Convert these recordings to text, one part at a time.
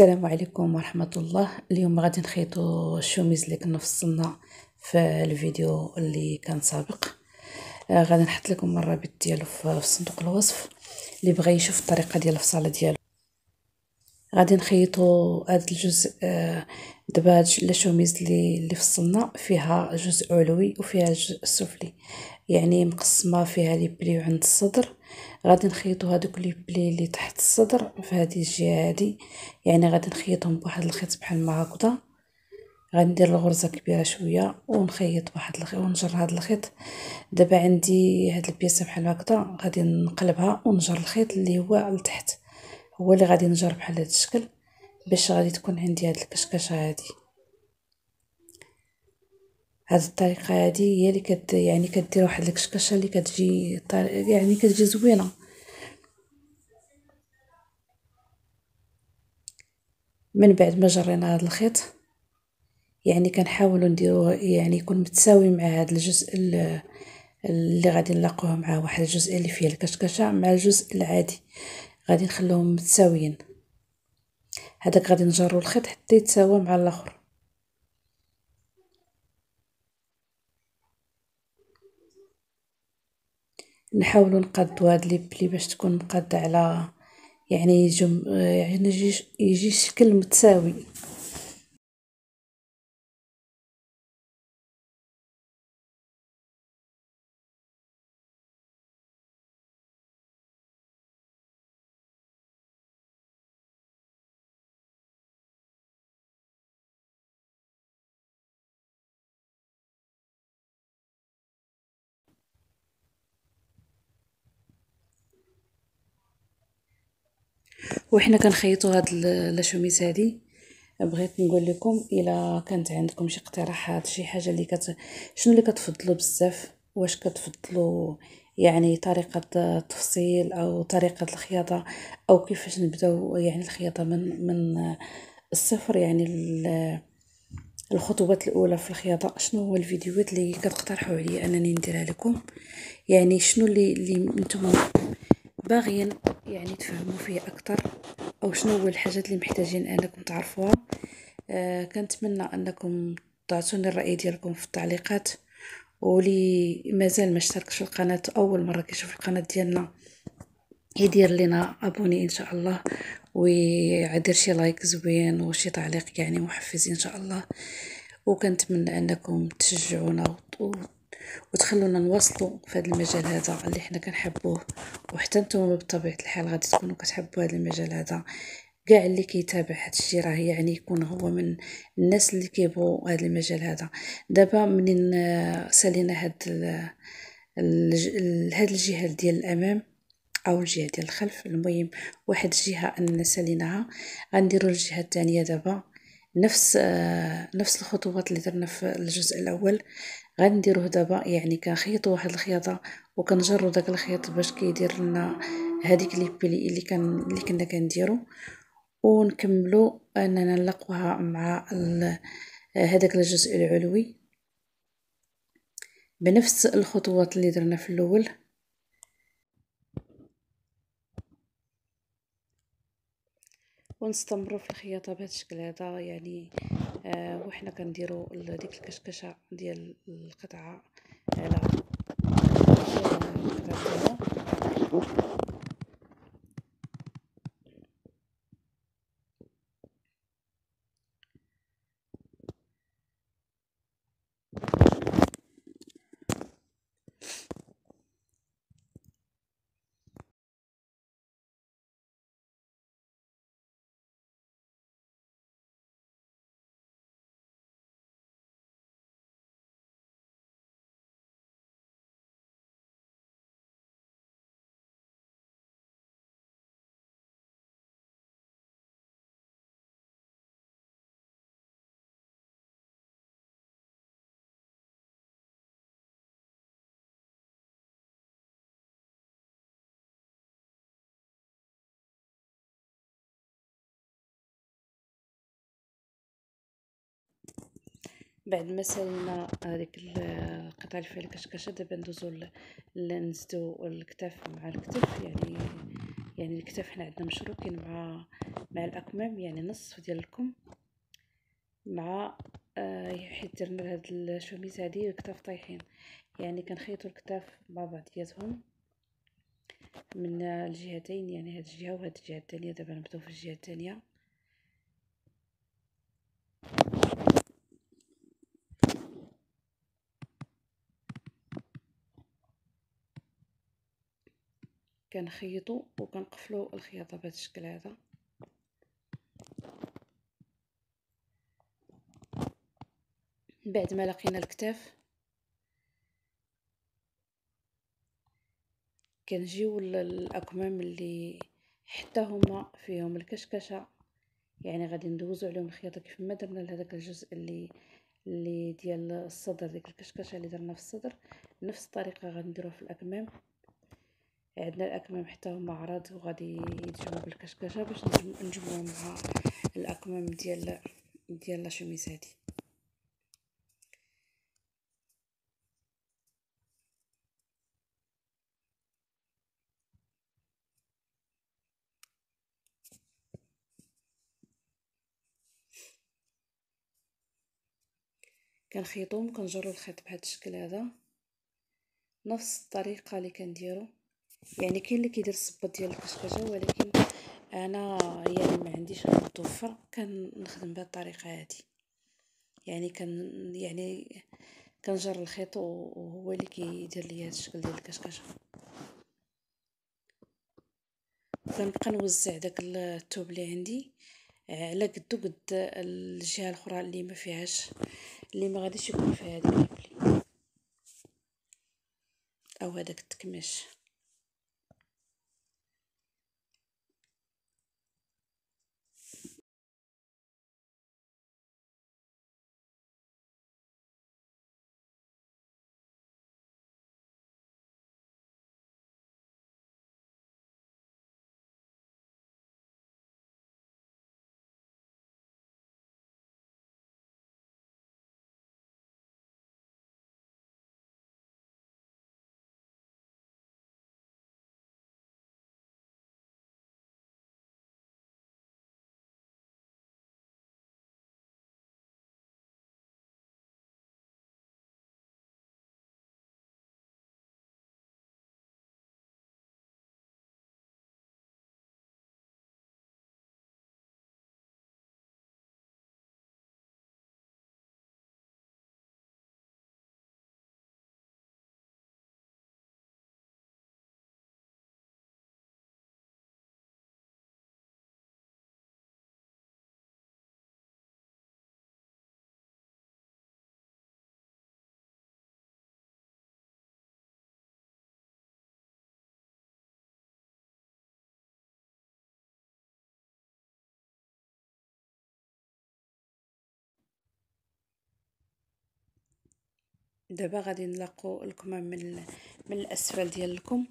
السلام عليكم ورحمه الله. اليوم غادي نخيطوا الشوميز اللي كنا فصلنا في الفيديو اللي كان سابق. غادي نحط لكم الرابط ديالو في صندوق الوصف، اللي بغى يشوف الطريقه ديال الفصاله ديالو. غادي نخيطوا هذا الجزء دابا. هاد الشوميز اللي فصلنا فيها جزء علوي وفيها جزء سفلي، يعني مقسمه فيها لي بلي عند الصدر. غادي نخيطو هادوك لي بلي اللي تحت الصدر في هذه الجهه هذه، يعني غادي نخيطهم بواحد الخيط بحال ما هكذا. غندير الغرزه كبيره شويه ونخيط واحد الخيط ونجر هذا الخيط. دابا عندي هاد البياسه بحال هكذا، غادي نقلبها ونجر الخيط اللي هو لتحت، هو اللي غادي نجر بحال هذا الشكل باش غادي تكون عندي هاد الكشكشه هادي. هاد الطريقه هادي هي اللي يعني كدير واحد الكشكشه اللي كتجي يعني كتجي زوينه. من بعد ما جرينا هاد الخيط، يعني كنحاولوا نديروه يعني يكون متساوي مع هاد الجزء اللي غادي نلاقوه مع واحد الجزء اللي فيه الكشكشه مع الجزء العادي، غادي نخلوهم متساويين. هذاك غادي نجرو الخيط حتى يتساوى مع الاخر. نحاولوا نقادوا هاد لي بلي باش تكون مقاده على يعني يجي شكل متساوي. وحنا كنخيطوا هاد الشوميز هذه، بغيت نقول لكم الا كانت عندكم شي اقتراحات، شي حاجه اللي شنو اللي كتفضلوا بزاف؟ واش كتفضلوا يعني طريقه التفصيل او طريقه الخياطه، او كيفاش نبداو يعني الخياطه من الصفر؟ يعني الخطوات الاولى في الخياطه، شنو هو الفيديوهات اللي كتقترحوا عليا انني نديرها لكم؟ يعني شنو اللي نتوما باغيين يعني تفهموا فيه اكثر، او شنو هو الحاجات اللي محتاجين انكم تعرفوها. كنتمنى انكم تعطوني الراي ديالكم في التعليقات. ولي مازال ما اشتركش في القناه، اول مره كيشوف القناه ديالنا، يدير لنا ابوني ان شاء الله، ويدير شي لايك زوين وشي تعليق يعني محفز ان شاء الله. وكنتمنى انكم تشجعونا وتخلونا نواصلوا في هذا المجال هذا اللي حنا كنحبوه. وحتى نتوما بطبيعه الحال غادي تكونوا كتحبوا هذا المجال هذا. كاع اللي كيتابع هذا الشيء راه يعني يكون هو من الناس اللي كيبغوا هذا المجال هذا. دابا منين سالينا هاد الجهه ديال الامام او الجهه ديال الخلف، المهم واحد الجهه اننا ساليناها، غنديروا الجهه الثانيه دابا. نفس الخطوات اللي درنا في الجزء الاول غنديروه دابا. يعني كنخيطوا واحد الخياطه وكنجروا داك الخيط باش كيدير لنا هذيك لي بلي اللي كنا كنديروا، ونكملوا اننا نلقوها مع هذاك الجزء العلوي بنفس الخطوات اللي درنا في الاول. ونستمروا في الخياطه بهذا الشكل هذا، يعني وحنا كنديروا ديك الكشكشه ديال القطعه على بعد ما سالينا هذيك القطعه اللي فيها الكشكشه. دابا ندوزو نسدو الكتاف مع الكتف، يعني يعني الكتاف حنا عندنا مشروب كاين مع الاكمام، يعني نصف ديال الكم مع حيت درنا لهاد الشوميز هادي الكتاف طايحين، يعني كنخيطوا الكتاف مع بعضياتهم من الجهتين، يعني هاد الجهه وهاد الجهه الثانيه. دابا نبداو في الجهه الثانيه، كنخيطوا وكنقفلوا الخياطه بهذا الشكل هذا. بعد ما لقينا الكتاف كنجيو للاكمام اللي حتى هما فيهم الكشكشه، يعني غادي ندوزو عليهم الخياطه كيف ما درنا لهذاك الجزء اللي ديال الصدر، ديك الكشكشه اللي درنا في الصدر نفس الطريقه غنديروها في الاكمام. عندنا الاكمام حتى هما عراض وغادي يتجمعوا بالكشكشه باش نجمعوا مع الاكمام ديال الشوميز هذه. كنخيطوهم كنجروا الخيط بهذا الشكل هذا نفس الطريقه اللي كنديروا. يعني كاين اللي كيدير الصباط ديال الكشكشه، ولكن انا يعني ما عنديش متوفر، كنخدم بهذه الطريقه هذه، يعني كنجر الخيط وهو اللي كيدير لي هذا الشكل ديال الكشكشه. كنبقى نوزع داك الثوب اللي عندي على قدو قد الجهه الاخرى اللي ما فيهاش، اللي ما غاديش يكون فيها هذاك البلي او هذاك التكماش. دابا غادي نلاقوا الكمام من الاسفل ديالكم،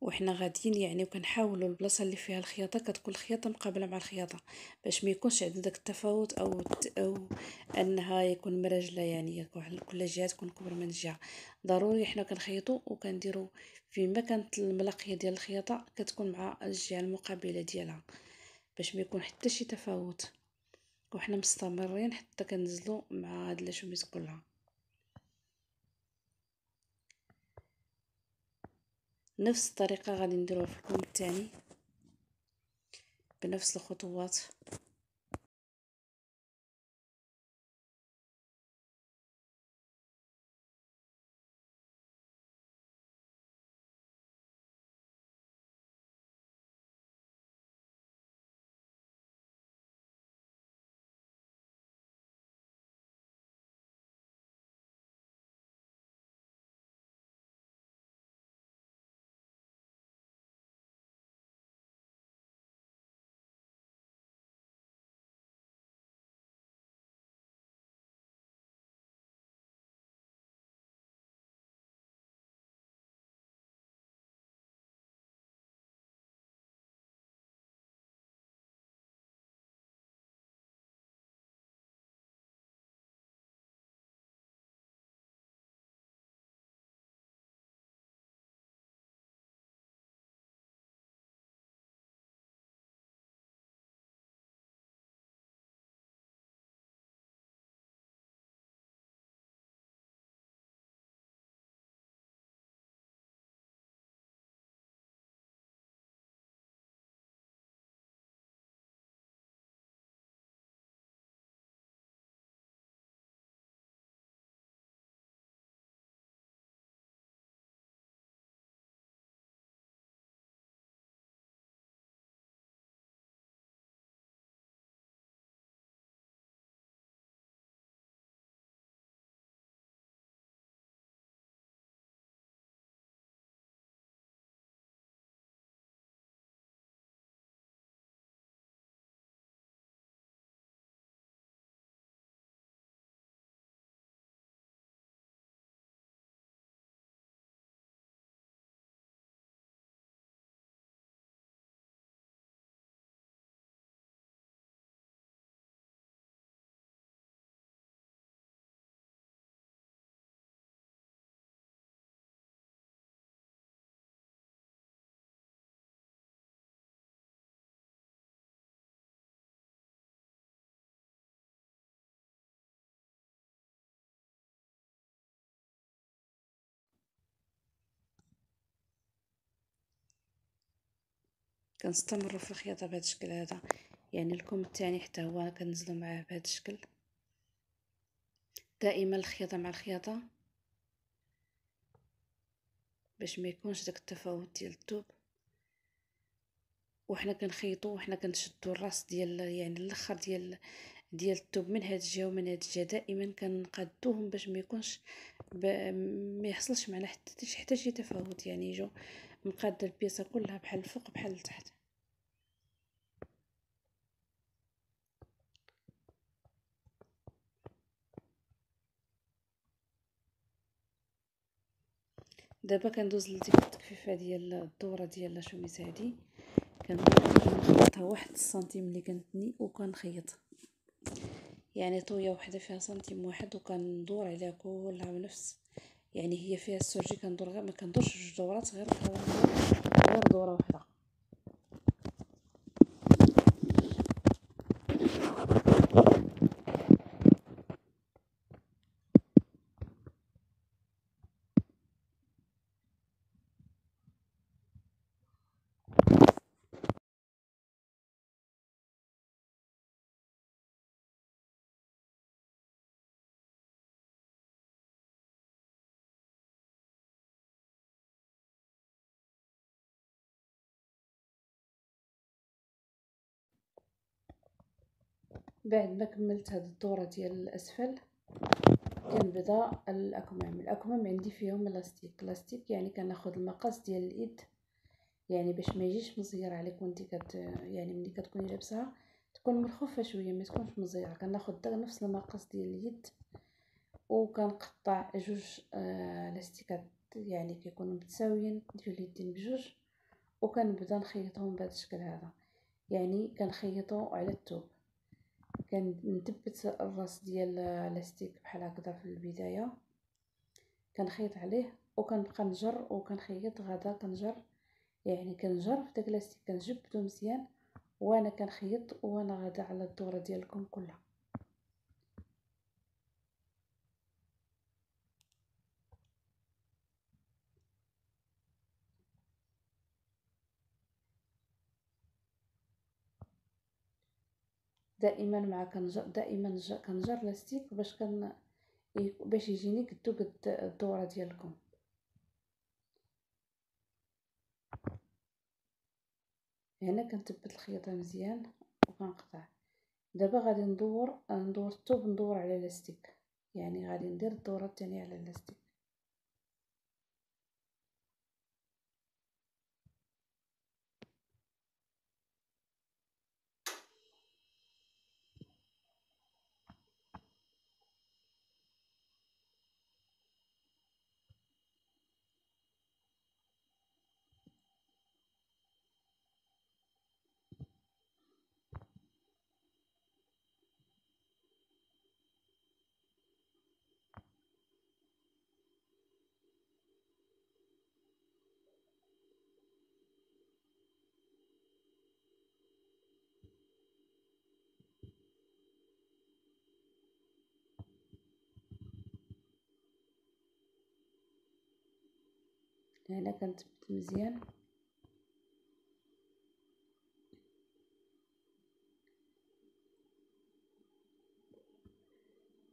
وحنا غاديين يعني وكنحاولوا البلاصه اللي فيها الخياطه كتكون الخياطه مقابله مع الخياطه باش ما يكونش عندنا داك التفاوت او انها يكون مرجله، يعني كل جهه تكون كبر من جهه. ضروري حنا كنخيطوا وكنديروا فيما كانت الملاقيه ديال الخياطه كتكون مع الجهه المقابله ديالها باش ما يكون حتى شي تفاوت، وحنا مستمرين حتى كنزلو مع هاد الشوميز كلها. نفس الطريقه غادي نديروها في الكم الثاني بنفس الخطوات. كنستمروا في الخياطه بهذا الشكل هذا، يعني الكم الثاني حتى هو كنزلو معاه بهذا الشكل. دائما الخياطه مع الخياطه باش ما يكونش داك التفاوت ديال الثوب، وحنا كنخيطوا وحنا كنشدوا الراس ديال يعني الاخر ديال الثوب من هاد الجهه ومن هاد الجهه، دائما كنقادوهم باش ما يكونش ما يحصلش معنا حتى شي تفاوت، يعني يجو مقاده البيصه كلها بحال الفوق بحال التحت. دابا كندوز لديك التكفيفه ديال الدوره ديال الشوميز هادي، كنخيطها واحد السنتيم اللي كنتني وكنخيط يعني طويه وحده فيها سنتيم واحد، وكندور عليها كلها بنفس يعني هي فيها السرجي، كندور غير ما كندورش جوج دورات، غير دوره واحده. بعد ما كملت هاد الدوره ديال الاسفل كنبدا الاكمام. الاكمام عندي فيهم لاستيك، يعني كناخذ المقاس ديال اليد يعني باش ما يجيش مزير عليك وانت يعني ملي كتكوني لابسها تكون منخفه شويه ما تكونش مزيره. كناخذ نفس المقاس ديال اليد وكنقطع جوج لاستيكات يعني كيكونوا متساويين ديال اليدين بجوج، وكنبدا نخيطهم بهذا الشكل هذا، يعني كنخيطو على الثوب. كنثبت الراس ديال الاستيك بحال هكذا في البدايه، كنخيط عليه وكنبقى نجر وكنخيط غدا كنجر، يعني كنجر في داك الاستيك كنجبدو مزيان وانا كنخيط وانا غدا على الدوره ديالكم كلها. دائما مع كنجر دائما كنجر لاستيك باش يجيني كدو قد الدوره ديالكم. هنا كنثبت الخياطه مزيان وكنقطع. دابا غادي ندور الثوب، ندور على لاستيك، يعني غادي ندير الدوره الثانيه على لاستيك. هنا كنثبت مزيان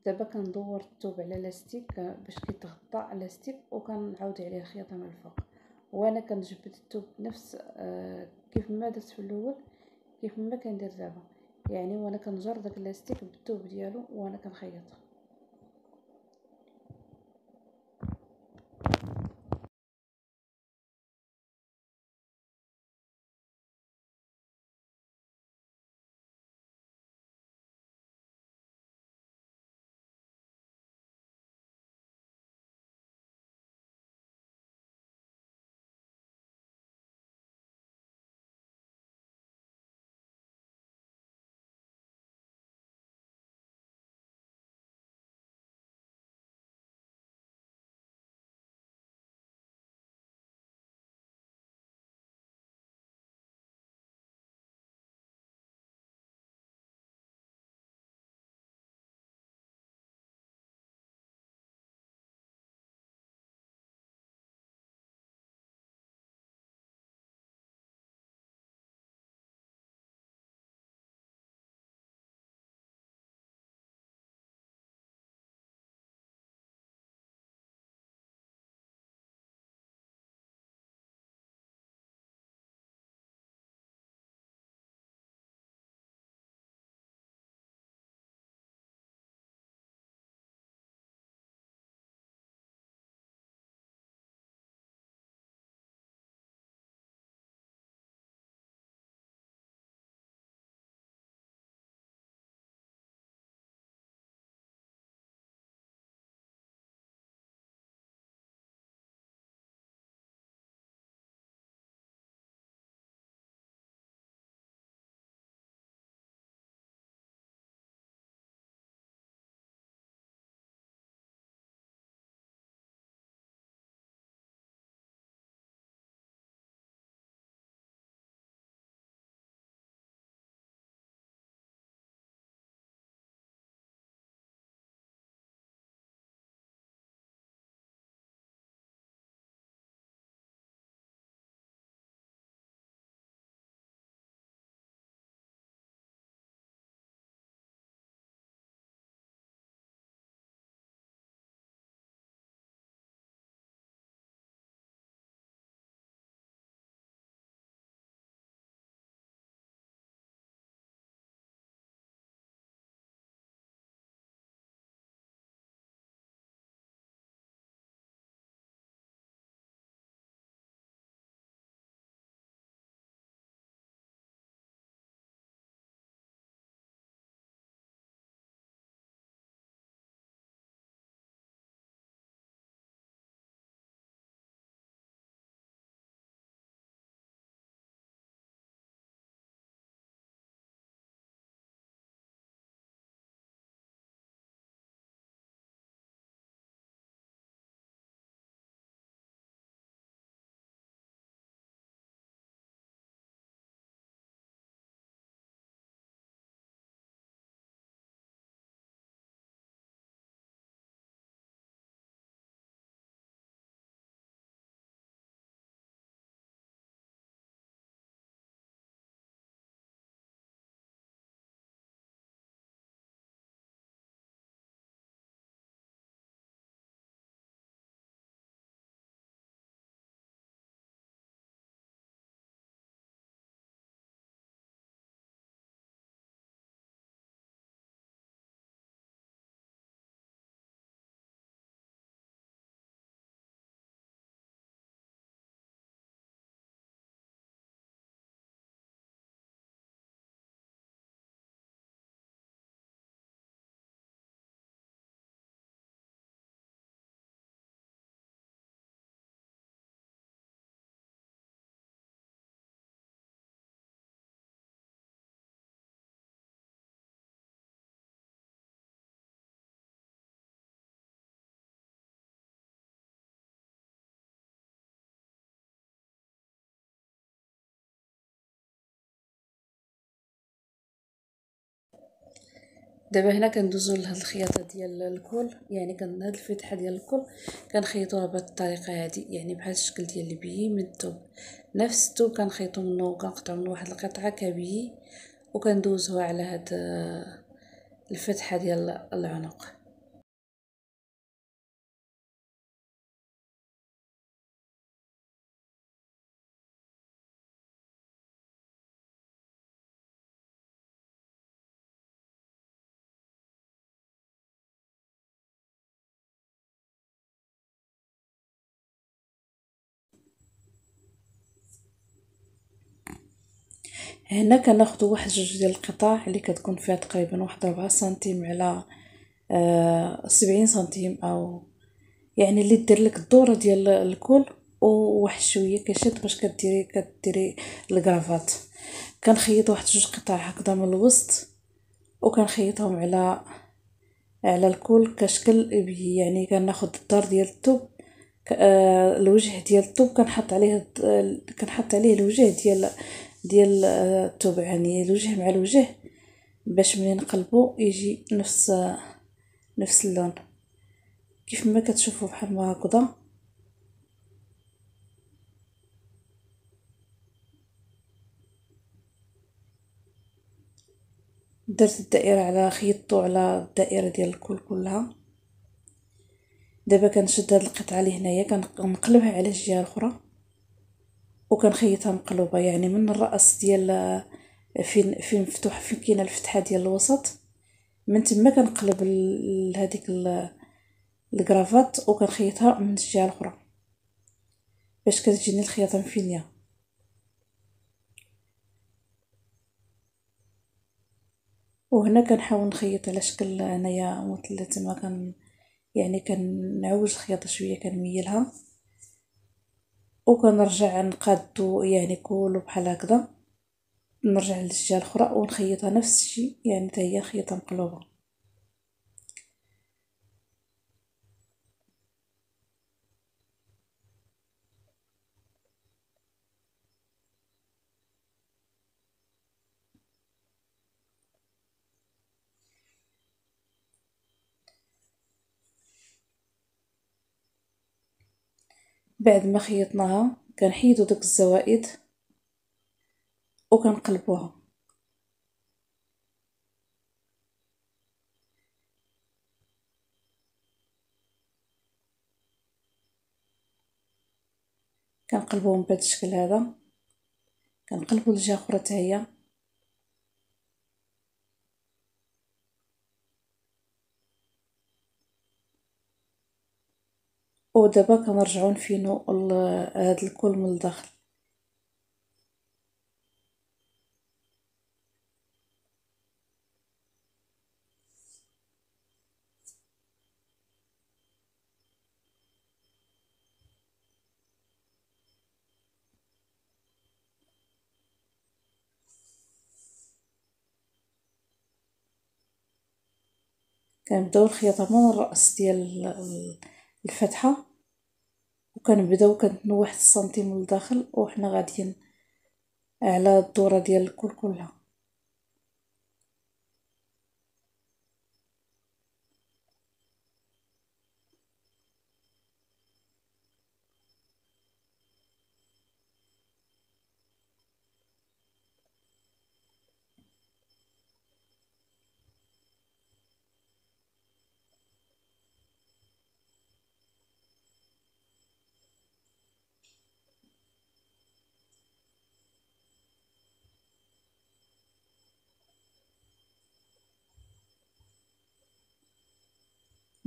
دابا كندور الثوب على لاستيك باش كيتغطى لاستيك، وكنعاود عليه الخياطه من الفوق، وانا كنجبد الثوب نفس كيف ما درت في الاول كيف ما كندير دابا، يعني وانا كنجر داك لاستيك بالثوب ديالو وانا كنخيط. دابا هنا كندوزو لهاد الخياطه ديال الكول، يعني هاد الفتحه ديال الكول كنخيطوها بهاد الطريقه هادي، يعني بحال الشكل ديال البيي من الثوب، نفس الثوب كنخيطو منه وكنقطعو منه واحد القطعه كبيي وكندوزوها على هاد الفتحه ديال العنق. هنا كناخذوا واحد جوج ديال القطع اللي كتكون فيها تقريبا واحد 4 سنتيم على 70 سنتيم، او يعني اللي دير لك الدوره ديال الكول وواحد شويه كشد باش كديري الكرافات. كنخيط واحد جوج قطع هكذا من الوسط وكنخيطهم على الكول كشكل ابي، يعني كناخذ الدار ديال الثوب، الوجه ديال الثوب كنحط عليه الوجه ديال الثوب، يعني الوجه مع الوجه باش ملي نقلبو يجي نفس اللون كيف ما كتشوفوا بحال ما هكذا. درت الدائره على خيطو على الدائره ديال الكل كلها. دابا كنشد هاد القطعه اللي هنايا كنقلبها على الجهه الاخرى وكنخيطها مقلوبه، يعني من الراس ديال فين مفتوح فين كاينه الفتحه ديال الوسط، من تما كنقلب لهذيك الكرافات وكنخيطها من الجهه الاخرى باش كتجيني الخياطه مفينيه. وهنا كنحاول نخيط على شكل انايا مثلث، ما كان يعني كنعوج الخياطه شويه كنميلها وكنرجع نقادو، يعني كولو بحال هكذا، نرجع للجهه الاخرى ونخيطها نفس الشيء، يعني حتى هي خيطه مقلوبه. بعد ما خيطناها كنحيدو دوك الزوائد وكنقلبوها. كنقلبوهم بهذا الشكل هذا، كنقلبو الجهه اخرى حتى هي. ودابا كنرجعو نفينو هاد الكل من الداخل. كنبداو الخياطه من الراس ديال الفتحه وكنبداو كنتنو واحد سنتيم لداخل وحنا غاديين على الدوره ديال الكل كلها.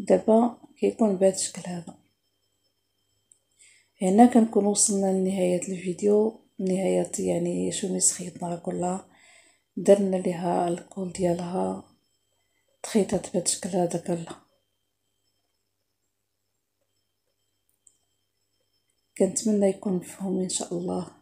دابا كيكون بهذا الشكل هذا. هنا كنكون وصلنا لنهايه الفيديو، نهايه يعني شوميز خيطناها كلها، درنا ليها الكول ديالها، تخيطات بهذا الشكل هذا كلها. كنتمنى يكون مفهوم ان شاء الله.